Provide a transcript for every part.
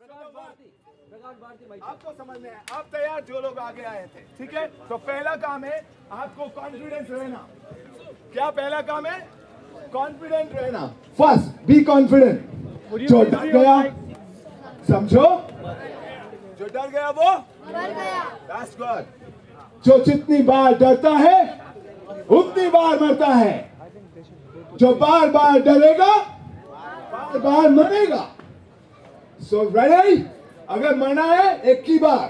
आपको समझ में है, आप तैयार जो लोग आगे आए थे, ठीक है। तो पहला काम है आपको कॉन्फिडेंस रहना। क्या पहला काम है? कॉन्फिडेंट रहना। First be confident. जो डर गया, समझो, जो डर गया वो मर गया। That's good. जो जितनी बार डरता है उतनी बार मरता है। जो बार बार डरेगा बार बार मरेगा। So ready? अगर मरना है एक ही बार,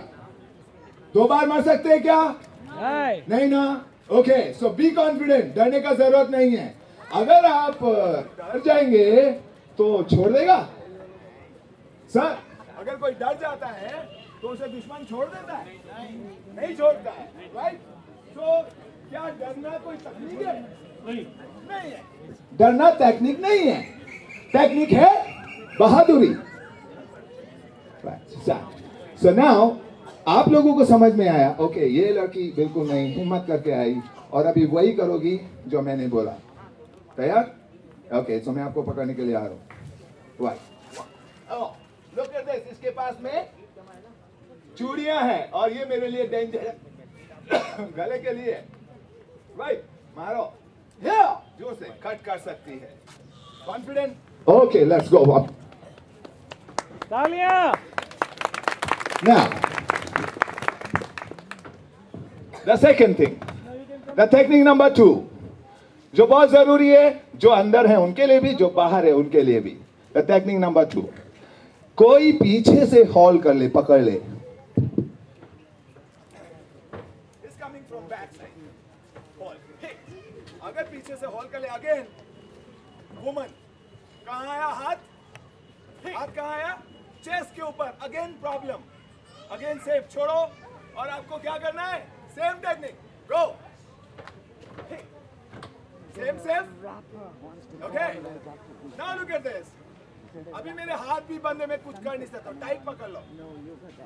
दो बार मर सकते हैं क्या? नहीं ना। ओके, सो बी कॉन्फिडेंट, डरने का जरूरत नहीं है। अगर आप डर जाएंगे तो छोड़ देगा सर? अगर कोई डर जाता है तो उसे दुश्मन छोड़ देता है? नहीं छोड़ता है, राइट? तो क्या डरना कोई तकनीक है? नहीं है। डरना टेक्निक नहीं है, टेक्निक है बहादुरी। So now, आप लोगों को समझ में आया, ओके, ये लड़की बिल्कुल नहीं हिम्मत करके आई और अभी वही करोगी जो मैंने बोला। तैयार? ओके, तो मैं आपको पकड़ने के लिए आ रहा हूँ। Look at this, इसके पास में चूड़ियां हैं और ये मेरे लिए डेंजर है, गले के लिए। Right, मारो, yeah, जोर से कट कर सकती है। Confident? Okay, let's go. Talia. Now, the second thing, the technique number 2, जो बहुत जरूरी है, जो अंदर है उनके लिए भी, जो बाहर है उनके लिए भी। The technique number 2, कोई पीछे से हॉल कर ले, पकड़ ले। It's coming from back side. Hall. अगर पीछे से हॉल कर ले, again, woman, कहाँ आया हाथ? हाथ कहाँ आया? चेस्ट के ऊपर। अगेन प्रॉब्लम, अगेन सेफ, छोड़ो। और आपको क्या करना है? Same technique, go. Same safe, okay. Now look at this. अभी मेरे हाथ भी बंद है, मैं कुछ कर नहीं सकता, टाइट पकड़ लो,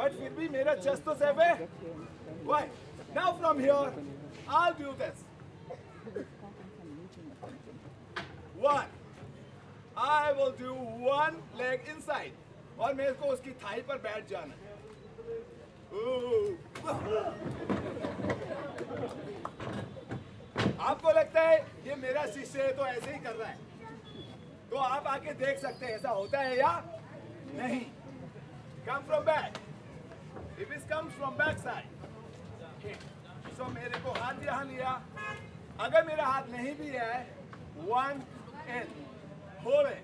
बट फिर भी मेरा चेस्ट तो सेफ है। Why? Now from here I will do this. One, I will do one leg inside और मेरे को उसकी थाई पर बैठ जाना है। आपको लगता है ये मेरा शिष्य है तो ऐसे ही कर रहा है, तो आप आके देख सकते हैं ऐसा होता है या नहीं। Come from back, if is comes from back side. So मेरे को हाथ यहाँ लिया, अगर मेरा हाथ नहीं भी है, one and hold it.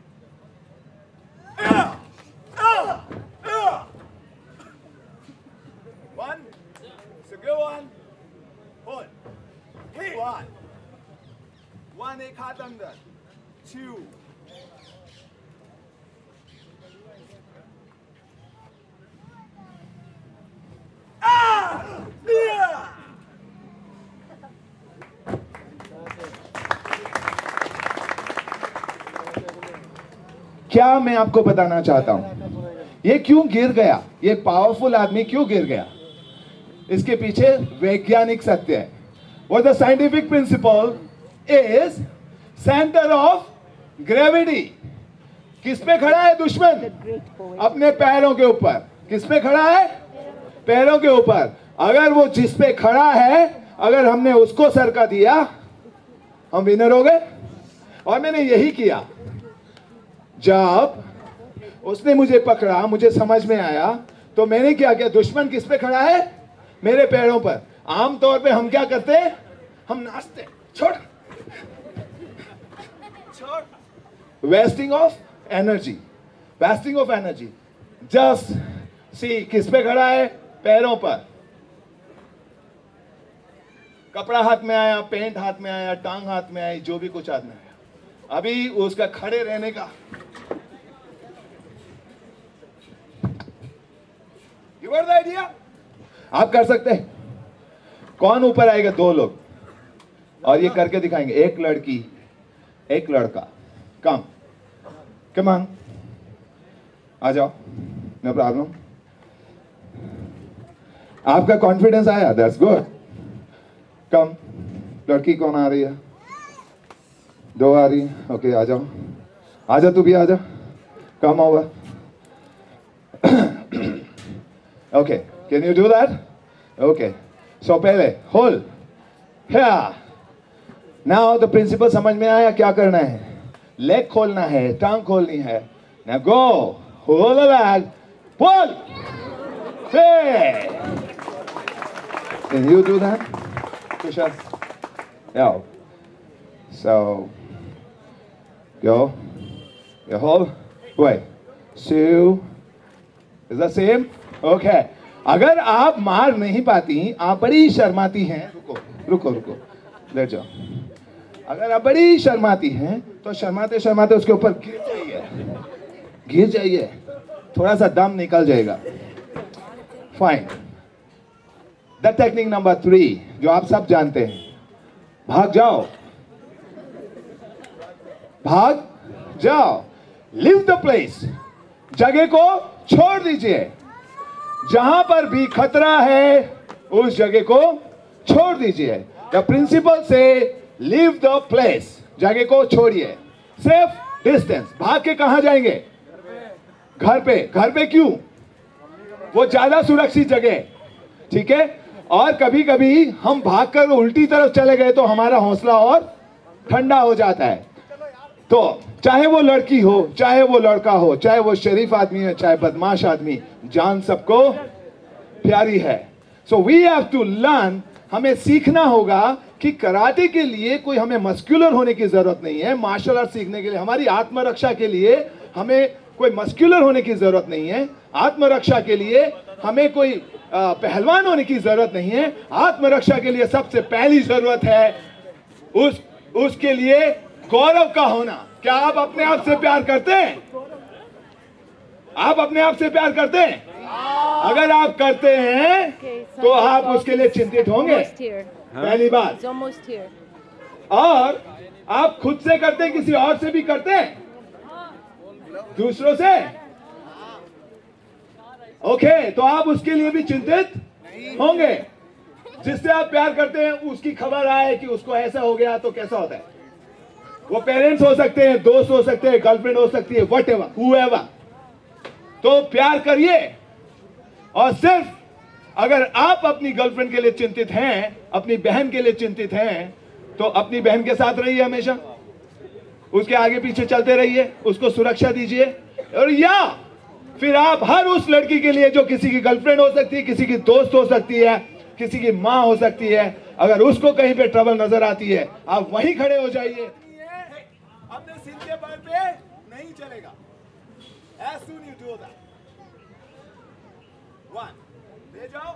One, so go on, hold, one, एक हाथ अंदर, two, क्या मैं आपको बताना चाहता हूं? ये क्यों गिर गया, ये पावरफुल आदमी क्यों गिर गया? इसके पीछे वैज्ञानिक सत्य है। और the scientific principle is centre of gravity. किस पे खड़ा है दुश्मन? अपने पैरों के ऊपर। किस पे खड़ा है? पैरों के ऊपर। अगर वो जिस पे खड़ा है, अगर हमने उसको सर का दिया, हम विनर हो गए। और मैंने यही किया। जब उसने मुझे पकड़ा, मुझे समझ में आया, तो मैंने क्या किया? दुश्मन किस पे खड़ा है? मेरे पैरों पर। आमतौर पे हम क्या करते हैं? हम नाचते, छोड़ छोड़, wasting of energy, wasting of energy. Just see, किस पे खड़ा है? पैरों पर। कपड़ा हाथ में आया, पेंट हाथ में आया, टांग हाथ में आई, जो भी कुछ हाथ में आया, अभी उसका खड़े रहने का। You got the idea? आप कर सकते हैं। कौन ऊपर आएगा? दो लोग, और ये करके दिखाएंगे, एक लड़की एक लड़का। कम कम ऑन, आ जाओ, नो प्रॉब्लम। आपका कॉन्फिडेंस आया, दैट्स गुड। कम, लड़की कौन आ रही है? दो आ रही है, ओके, आ जाओ, आ जा, तू भी आ जा, कम होगा। Okay, can you do that? Okay. So पहले hold here. Now the principle समझ में आया क्या करना है? Leg खोलना है, टांग खोलनी है. Now go, hold the leg, pull. Hey. Can you do that? Kusha. Yeah. So go. You hold. Wait. So is that same? Okay. अगर आप मार नहीं पाती, आप बड़ी शर्माती हैं. रुको रुको रुको, ले जाओ. अगर आप बड़ी शर्माती हैं तो शर्माते शर्माते उसके ऊपर गिर जाइए, गिर जाइए. थोड़ा सा दम निकल जाएगा. फाइन. द टेक्निक नंबर 3 जो आप सब जानते हैं. भाग जाओ, भाग जाओ. Leave the place. जगह को छोड़ दीजिए. जहां पर भी खतरा है उस जगह को छोड़ दीजिए. द प्रिंसिपल से लीव द प्लेस. जगह को छोड़िए. सिर्फ डिस्टेंस. भाग के कहां जाएंगे? घर पे. घर पे क्यों? वो ज्यादा सुरक्षित जगह. ठीक है. और कभी कभी हम भागकर उल्टी तरफ चले गए तो हमारा हौसला और ठंडा हो जाता है. तो चाहे वो लड़की हो, चाहे वो लड़का हो, चाहे वो शरीफ आदमी हो, चाहे बदमाश आदमी, जान सबको प्यारी है. So we have to learn. हमें सीखना होगा कि कराटे के लिए कोई हमें मस्कुलर होने की जरूरत नहीं है. मार्शल आर्ट सीखने के लिए, हमारी आत्मरक्षा के लिए हमें कोई मस्कुलर होने की जरूरत नहीं है. आत्मरक्षा के लिए हमें कोई पहलवान होने की जरूरत नहीं है. आत्मरक्षा के लिए सबसे पहली जरूरत है उसके लिए गौरव का होना. क्या आप अपने आप से प्यार करते हैं? आप अपने आप से प्यार करते हैं? अगर आप करते हैं तो आप उसके लिए चिंतित होंगे, पहली बात. और आप खुद से करते हैं, किसी और से भी करते हैं, दूसरों से? ओके, तो आप उसके लिए भी चिंतित होंगे. जिससे आप प्यार करते हैं उसकी खबर आए कि उसको ऐसा हो गया तो कैसा होता है. वो पेरेंट्स हो सकते हैं, दोस्त हो सकते हैं, गर्लफ्रेंड हो सकती है, व्हाटएवर, हूएवर. तो प्यार करिए. और सिर्फ अगर आप अपनी गर्लफ्रेंड के लिए चिंतित हैं, अपनी बहन के लिए चिंतित हैं, तो अपनी बहन के साथ रहिए हमेशा. उसके आगे पीछे चलते रहिए, उसको सुरक्षा दीजिए. और या फिर आप हर उस लड़की के लिए जो किसी की गर्लफ्रेंड हो सकती है, किसी की दोस्त हो सकती है, किसी की माँ हो सकती है, अगर उसको कहीं पर ट्रबल नजर आती है आप वहीं खड़े हो जाइए. अपने सिर के बल पे नहीं चलेगा. As soon you do that. One. ले जाओ.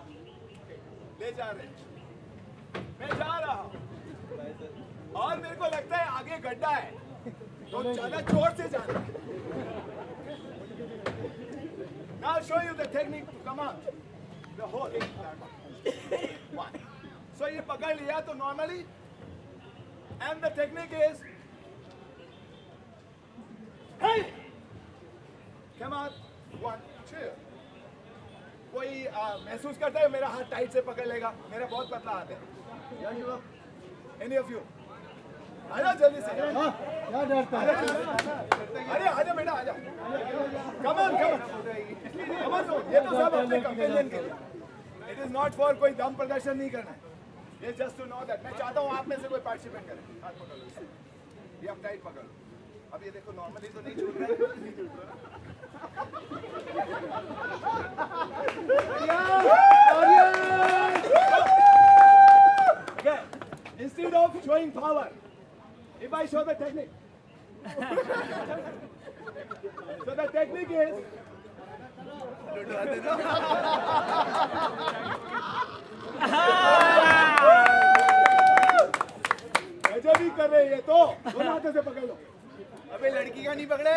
ले जा रहे. मैं जा रहा हूँ. और मेरे को लगता है आगे गड्ढा है. तो ज्यादा जोर से जाना. Now show you the technique. Come on. The whole thing. One. So ये पकड़ लिया तो normally. And the technique is. Hey! Come on, 1, 2. कोई महसूस करता है मेरा हाथ टाइट से पकड़ लेगा? मेरा बहुत पतला हाथ है. Any of you? आजा जल्दी से. अरे आजा बेटा आजा. Come on, come on. Come on, ये तो सब अपने कंपेनियन के लिए. It is not for कोई दम प्रदर्शन नहीं करना है. It's just to know that. मैं चाहता हूँ आप में से कोई पार्टिसिपेट करे. हाथ पकड़ लो. ये आप टाइट पकड़ लो. अब ये देखो नॉर्मली तो नहीं छूट रहा. Instead of showing power, if I show the technique, so the technique is. ऐसे भी कर रहे हैं तो दोनों हाथों से पकड़ लो. अबे लड़की का नहीं पकड़े.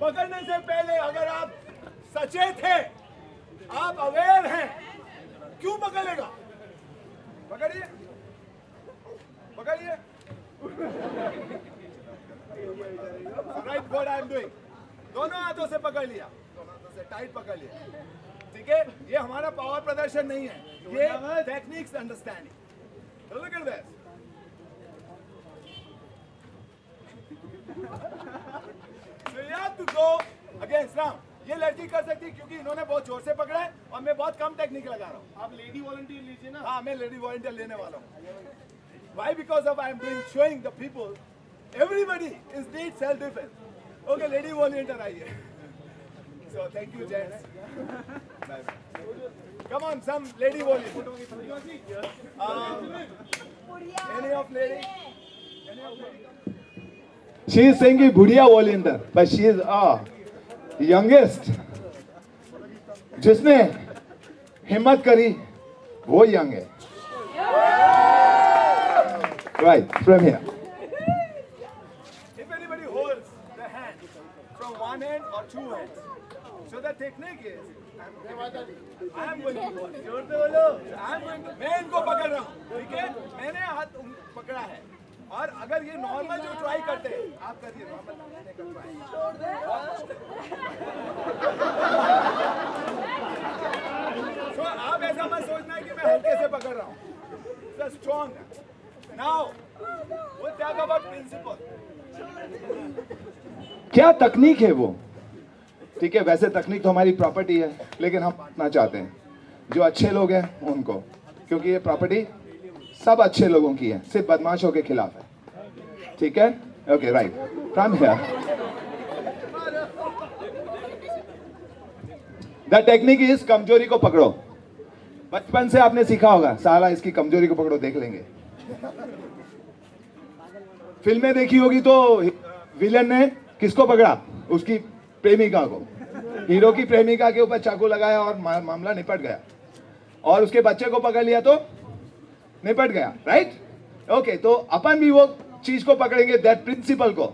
पकड़ने से पहले अगर आप सचेत हैं, आप अवेयर हैं, क्यों पकड़ेगा? पकड़िए, पकड़िए. Right what I am doing. दोनों हाथों से पकड़ लिया, दोनों हाथों से टाइट पकड़ लिया. ठीक है. ये हमारा पावर प्रदर्शन नहीं है, ये techniques understanding. Look at this. तो अगेन राम ये लड़की कर सकती है क्योंकि इन्होंने बहुत जोर से पकड़ा है और मैं बहुत कम टेक्निक लगा रहा हूँ। आप लेडी वॉलंटियर लीजिए ना। हाँ, मैं लेडी वॉलंटियर लेने वाला हूँ। Why? Because of I am doing showing the people everybody is need self defence. Okay, lady volunteer आइए। So thank you, gents. Come on, some lady volunteer. Any of lady? She is saying "Budiya volunteer," but she is youngest. जिसने हिम्मत करी, वो young है. Right from here. If anybody holds the hand from one hand or two hands. So the technique is, I am going to मैं इनको पकड़ रहा हूँ, ठीक है? मैंने हाथ पकड़ा है और अगर ये नॉर्मल जो ट्राई करते हैं, आप करिए नॉर्मल। So आप ऐसा मत सोचना है कि मैं हल्के से पकड़ रहा हूँ। It's a strong. Now, we'll talk about principle. क्या तकनीक है वो? ठीक है, वैसे तकनीक तो हमारी प्रॉपर्टी है, लेकिन हम बांटना चाहते हैं जो अच्छे लोग हैं उनको, क्योंकि ये प्रॉपर्टी सब अच्छे लोगों की है, सिर्फ बदमाशों के खिलाफ है। ठीक है, okay, right from here the technique is कमजोरी को पकड़ो। बचपन से आपने सीखा होगा, साला इसकी कमजोरी को पकड़ो देख लेंगे। फिल्में देखी होगी तो विलन ने किसको पकड़ा? उसकी प्रेमिका को। हीरो की प्रेमिका के ऊपर चाकू लगाया और मामला निपट गया, और उसके बच्चे को पकड़ लिया तो निपट गया। राइट, ओके, तो अपन भी वो चीज को पकड़ेंगे, दैट प्रिंसिपल को,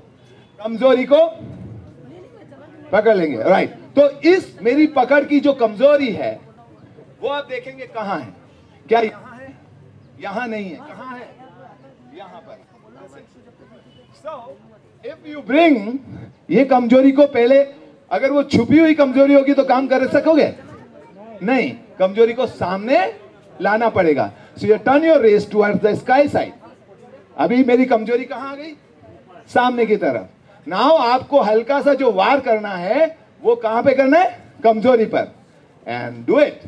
कमजोरी को पकड़ लेंगे। राइट, तो इस मेरी पकड़ की जो कमजोरी है वो आप देखेंगे कहाँ है। क्या यहाँ है? यहाँ नहीं है। कहाँ है? यहाँ पर। If you bring ये कमजोरी को पहले, अगर वो छुपी हुई कमजोरी होगी तो काम कर सकोगे नहीं, कमजोरी को सामने लाना पड़ेगा। So you turn your race towards the sky side. अभी मेरी कमजोरी कहाँ आ गई? सामने की तरफ। Now आपको हल्का सा जो वार करना है वो कहाँ पे करना है? कमजोरी पर। And do it.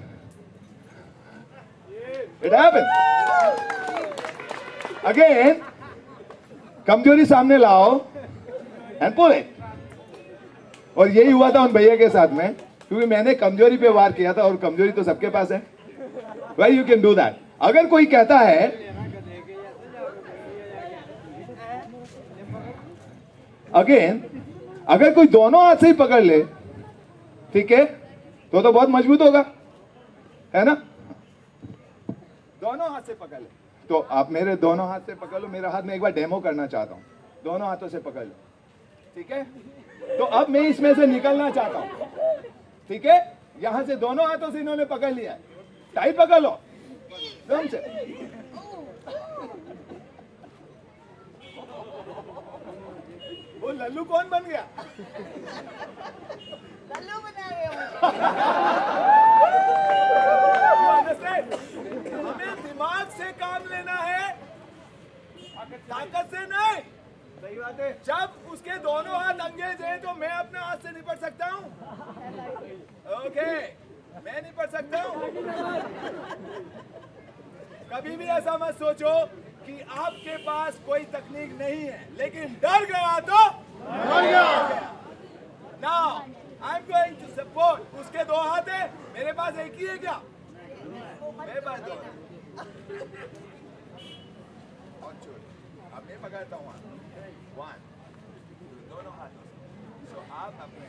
It happens. Again, कमजोरी सामने लाओ and pull it. और यही हुआ था उन भैया के साथ में, क्योंकि मैंने कमजोरी पे वार किया था और कमजोरी तो सबके पास है। Well, you can do that. अगर कोई कहता है अगेन, अगर कोई दोनों हाथ से ही पकड़ ले, ठीक है, तो बहुत मजबूत होगा, है ना? दोनों हाथ से पकड़ ले, तो आप मेरे दोनों हाथ से पकड़ लो। मेरा हाथ में एक बार डेमो करना चाहता हूँ, दोनों हाथों से पकड़ लो, ठीक है? तो अब मैं इसमें से निकलना चाहता हूँ, ठीक है? यहाँ से दोनों हाथों से इन्होंने पकड़ लिया, टाइट पकड़ लो दम से। वो लल्लू कौन बन गया? लल्लू बना गया। हमें दिमाग से काम लेना है, ताकत से नहीं। सही बात है। जब उसके दोनों हाथ अंगेज हैं तो मैं अपने हाथ से निपट सकता हूँ। ओके, मैं निपट सकता हूँ। कभी भी ऐसा मत सोचो कि आपके पास कोई तकनीक नहीं है, लेकिन डर गया तो डर गया। Now I am going to support. उसके दो हाथ है, मेरे पास एक ही है क्या? मेरे पास दो। अब मैं पकड़ता हूँ वन, दोनों हाथों से। तो आप अपने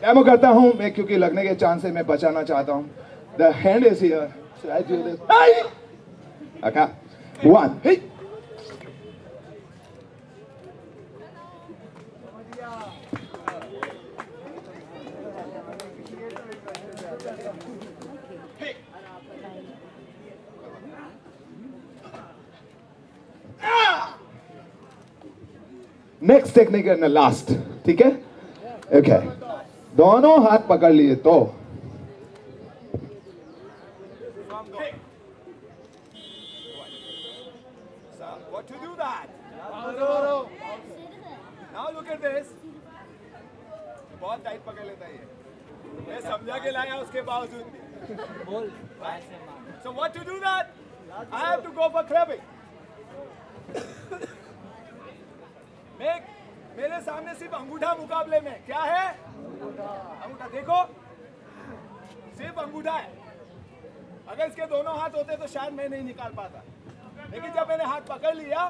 डेमो करता हूँ मैं, क्योंकि लगने के चांस से मैं बचाना चाहता हूँ। The hand is here. So I do this. Hey. Okay. One. Hey. Hey. Ah. Next technique and last, ठीक है? ओके, दोनों हाथ पकड़ लिए तो बहुत टाइट पकड़ लेता है ये। मैं समझा के लाया उसके बावजूद भी। बोल। So what to do that? I have to go for clubbing. मेरे सामने सिर्फ अंगूठा मुकाबले में क्या है? अंगूठा देखो, सिर्फ अंगूठा है। अगर इसके दोनों हाथ होते तो शायद मैं नहीं निकाल पाता, लेकिन जब मैंने हाथ पकड़ लिया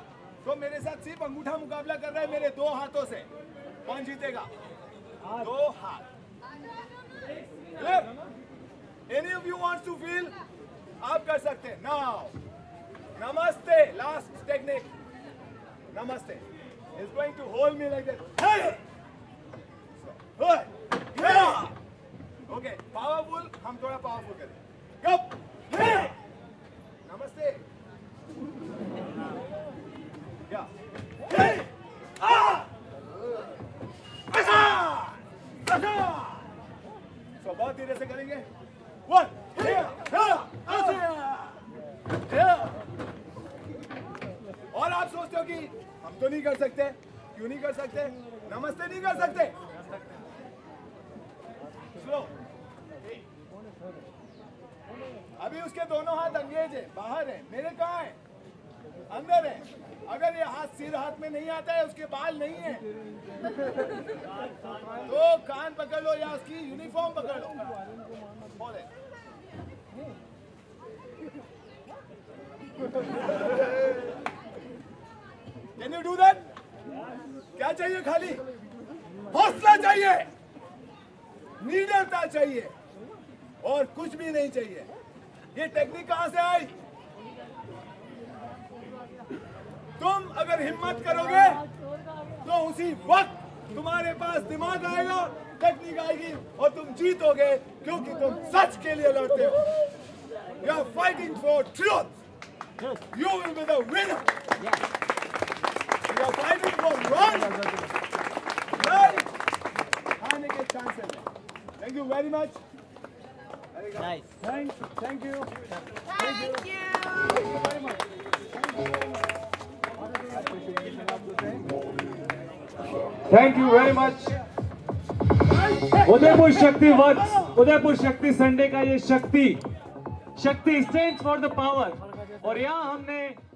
तो मेरे साथ सिर्फ अंगूठा मुकाबला कर रहा है। मेरे दो हाथों से कौन जीतेगा? दो हाथ। Any of you wants to feel, आप कर सकते हैं। नाउ नमस्ते, लास्ट टेक्निक। नमस्ते is going to hold me like this. Okay, powerful, हम थोड़ा पावरफुल करें। कब नमस्ते या तो बहुत धीरे से करेंगे। वन, और आप सोचते हो कि हम तो नहीं कर सकते। क्यों नहीं कर सकते? नमस्ते नहीं कर सकते। स्लो। अभी उसके दोनों हाथ अंग्रेज है, बाहर है। मेरे कहाँ है? अंदर है। अगर ये हाथ सीधे हाथ में नहीं आता है, उसके बाल नहीं है तो कान पकड़ लो या उसकी यूनिफॉर्म पकड़ लो। बोले कैन यू डू दैट? क्या चाहिए? खाली हौसला चाहिए, निडरता चाहिए और कुछ भी नहीं चाहिए। ये टेक्निक कहाँ से आई? तुम अगर हिम्मत करोगे तो उसी वक्त तुम्हारे पास दिमाग आएगा, टेक्निक आएगी और तुम जीतोगे, क्योंकि तुम सच के लिए लड़ते हो। You are fighting for truth, you will be the winner. You are fighting for wrong, हारने के चांसेस हैं। Thank you very much. Thank you. Thank you very much. Udaipur Shakti works, Udaipur शक्ति संडे का ये शक्ति स्टैंड्स फॉर द पावर, और यहाँ हमने